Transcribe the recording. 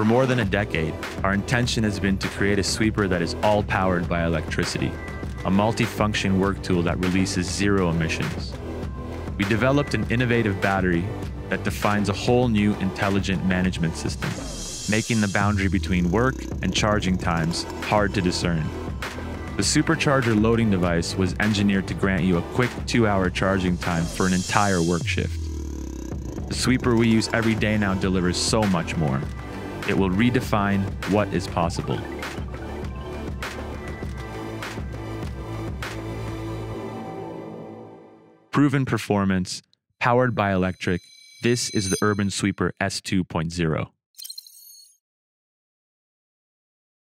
For more than a decade, our intention has been to create a sweeper that is all powered by electricity, a multi-function work tool that releases zero emissions. We developed an innovative battery that defines a whole new intelligent management system, making the boundary between work and charging times hard to discern. The supercharger loading device was engineered to grant you a quick 2-hour charging time for an entire work shift. The sweeper we use every day now delivers so much more. It will redefine what is possible. Proven performance, powered by electric, this is the Urban Sweeper S2.0.